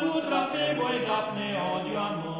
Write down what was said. Fu trafebo e Daphne odiano.